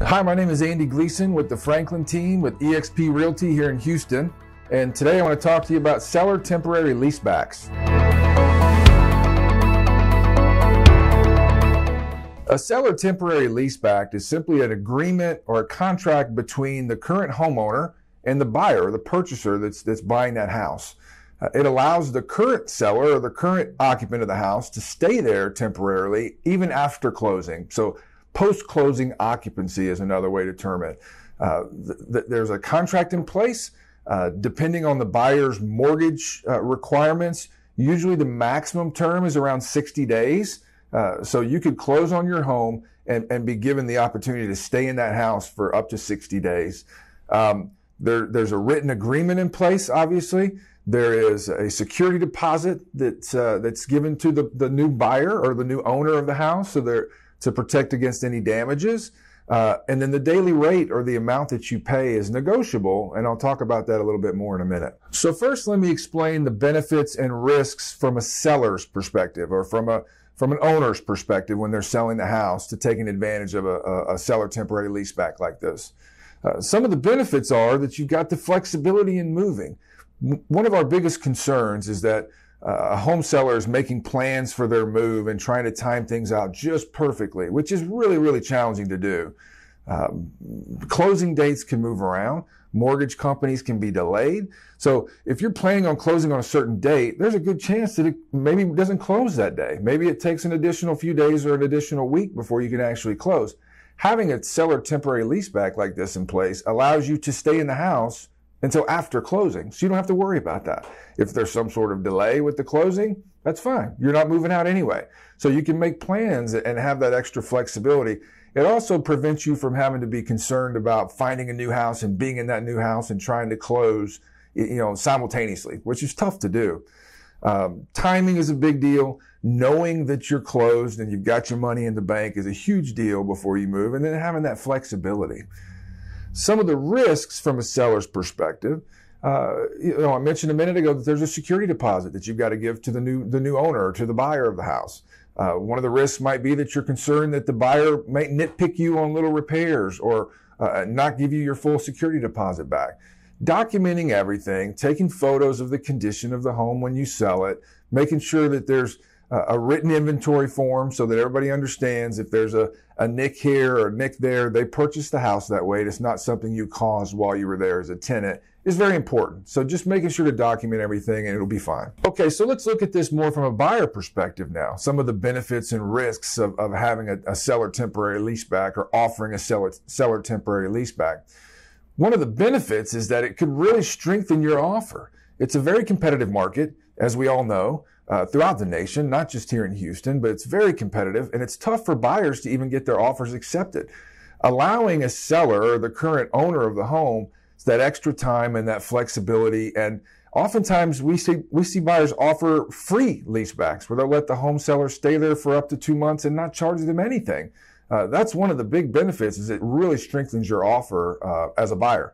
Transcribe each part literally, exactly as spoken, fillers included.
Hi, my name is Andy Gleason with the Franklin Team with eXp Realty here in Houston, and today I want to talk to you about seller temporary leasebacks. A seller temporary leaseback is simply an agreement or a contract between the current homeowner and the buyer, the purchaser that's, that's buying that house. Uh, it allows the current seller or the current occupant of the house to stay there temporarily even after closing. So post-closing occupancy is another way to term it. Uh, th th there's a contract in place. Uh, depending on the buyer's mortgage uh, requirements, usually the maximum term is around sixty days. Uh, so you could close on your home and, and be given the opportunity to stay in that house for up to sixty days. Um, there, there's a written agreement in place, obviously. There is a security deposit that's, uh, that's given to the, the new buyer or the new owner of the house. So there, to protect against any damages. Uh, and then the daily rate or the amount that you pay is negotiable, and I'll talk about that a little bit more in a minute. So first, let me explain the benefits and risks from a seller's perspective or from a from an owner's perspective when they're selling the house to taking advantage of a, a, a seller temporary leaseback like this. Uh, some of the benefits are that you've got the flexibility in moving. One of our biggest concerns is that Uh, a home seller is making plans for their move and trying to time things out just perfectly, which is really, really challenging to do. Um, closing dates can move around. Mortgage companies can be delayed. So if you're planning on closing on a certain date, there's a good chance that it maybe doesn't close that day. Maybe it takes an additional few days or an additional week before you can actually close. Having a seller temporary leaseback like this in place allows you to stay in the house until after closing, so you don't have to worry about that. If there's some sort of delay with the closing, that's fine. You're not moving out anyway. So you can make plans and have that extra flexibility. It also prevents you from having to be concerned about finding a new house and being in that new house and trying to close, you know, simultaneously, which is tough to do. Um, timing is a big deal. Knowing that you're closed and you've got your money in the bank is a huge deal before you move, and then having that flexibility. Some of the risks from a seller's perspective, uh, you know, I mentioned a minute ago that there's a security deposit that you've got to give to the new, the new owner or to the buyer of the house. Uh, one of the risks might be that you're concerned that the buyer might nitpick you on little repairs or uh, not give you your full security deposit back. Documenting everything, taking photos of the condition of the home when you sell it, making sure that there's a written inventory form so that everybody understands if there's a, a nick here or a nick there, they purchased the house that way. It's not something you caused while you were there as a tenant. It's very important. So just making sure to document everything and it'll be fine. Okay, so let's look at this more from a buyer perspective now. Some of the benefits and risks of, of having a, a seller temporary leaseback or offering a seller, seller temporary leaseback. One of the benefits is that it could really strengthen your offer. It's a very competitive market, as we all know. Uh, throughout the nation, not just here in Houston, but it's very competitive and it's tough for buyers to even get their offers accepted. Allowing a seller or the current owner of the home that extra time and that flexibility, and oftentimes we see, we see buyers offer free leasebacks where they'll let the home seller stay there for up to two months and not charge them anything. Uh, that's one of the big benefits, is it really strengthens your offer uh, as a buyer.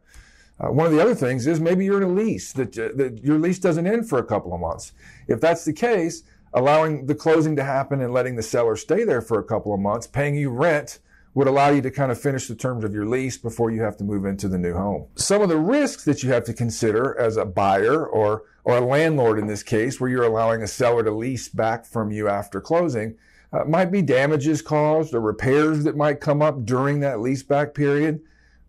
Uh, one of the other things is maybe you're in a lease, that, uh, that your lease doesn't end for a couple of months. If that's the case, allowing the closing to happen and letting the seller stay there for a couple of months, paying you rent, would allow you to kind of finish the terms of your lease before you have to move into the new home. Some of the risks that you have to consider as a buyer or, or a landlord in this case, where you're allowing a seller to lease back from you after closing, uh, might be damages caused or repairs that might come up during that leaseback period.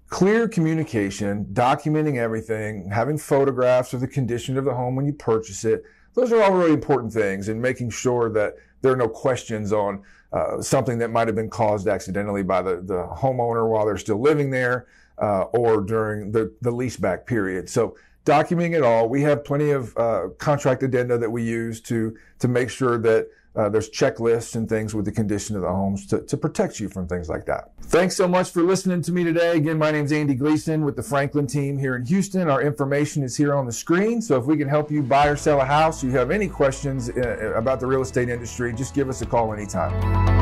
Clear communication, documenting everything, having photographs of the condition of the home when you purchase it. Those are all really important things, and making sure that there are no questions on uh, something that might have been caused accidentally by the, the homeowner while they're still living there uh, or during the, the leaseback period. So documenting it all. We have plenty of uh, contract addenda that we use to, to make sure that Uh, there's checklists and things with the condition of the homes to, to protect you from things like that. Thanks so much for listening to me today. Again, my name's Andy Gleason with the Franklin Team here in Houston. Our information is here on the screen. So if we can help you buy or sell a house, you have any questions uh, about the real estate industry, just give us a call anytime.